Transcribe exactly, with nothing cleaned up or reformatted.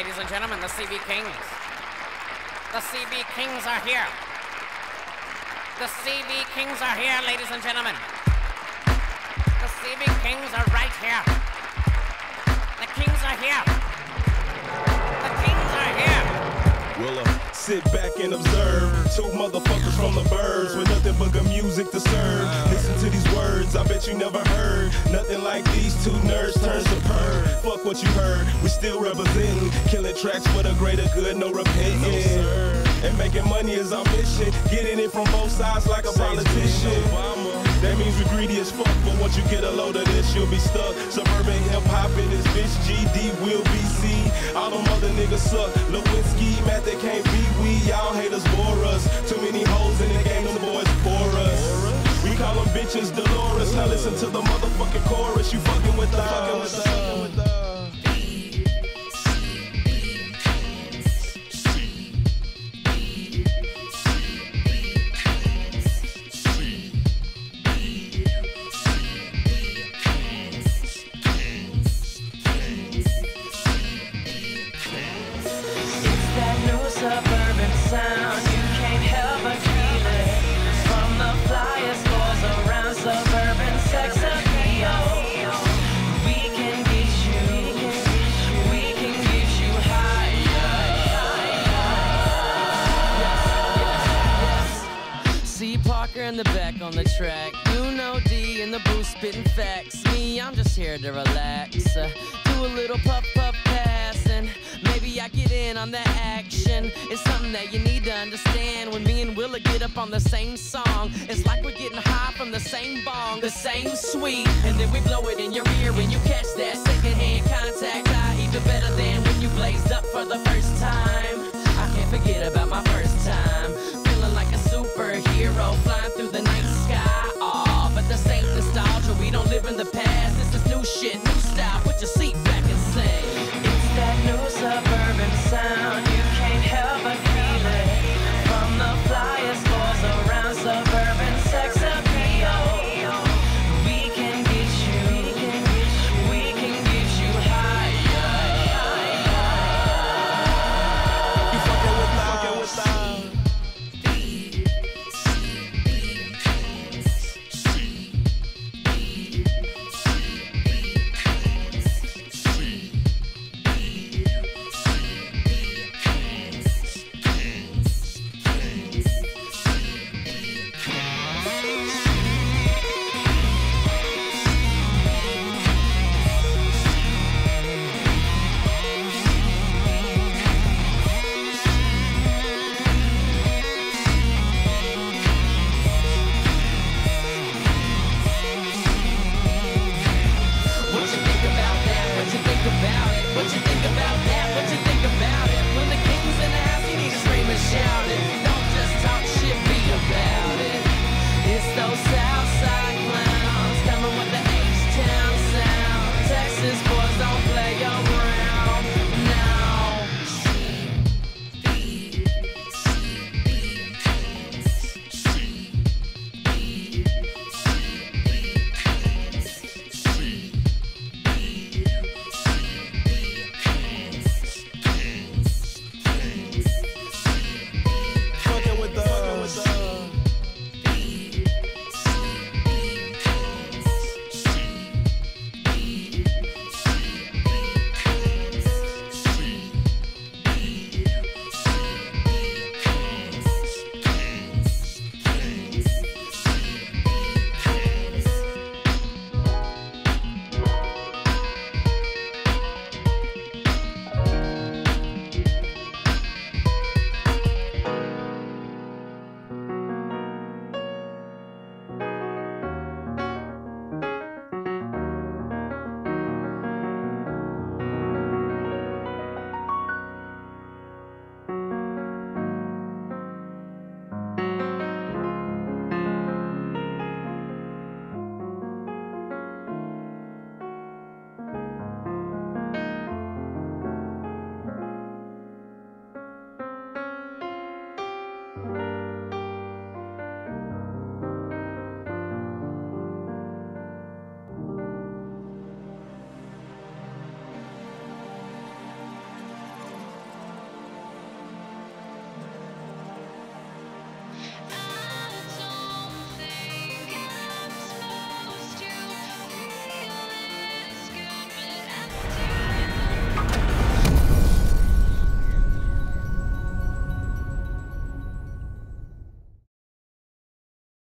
Ladies and gentlemen, the C B Kings. The C B Kings are here. The C B Kings are here, ladies and gentlemen. The C B Kings are right here. The Kings are here. The Kings are here. Well, uh, sit back and observe. Two motherfuckers from the birds with nothing but good music to serve. Listen to these words, I bet you never heard. Nothing like these two nerds turns to purr. Fuck what you heard, we still representing. Killing tracks for the greater good, no repenting. No, sir. And making money is our mission. Getting it from both sides like a politician. That means we greedy as fuck, but once you get a load of this, you'll be stuck. Suburban hip-hop in this bitch, G D will be seen. All them other niggas suck. Lewinsky, Matt, they can't be we. Y'all haters bore us. Too many hoes in the game, them boys bore us. We call them bitches Dolores. Now listen to the motherfucking chorus. You fucking with the fucking with the with the suburban sound, you can't help but feel it. From the flyers, goes around suburban sex appeal. We can get you, we can get you higher. See Parker in the back on the track. You know D in the booth spitting facts. Me, I'm just here to relax. Uh, do a little puff puff pass and maybe I get in on that action. It's something that you need to understand. When me and Willa get up on the same song, it's like we're getting high from the same bong, the same sweet, and then we blow it in your ear when you catch that secondhand contact. I even better than when you blazed up for the first time. I can't forget about my first time, feeling like a superhero flying through the night sky. Aw, but this ain't nostalgia. We don't live in the past. This is new shit.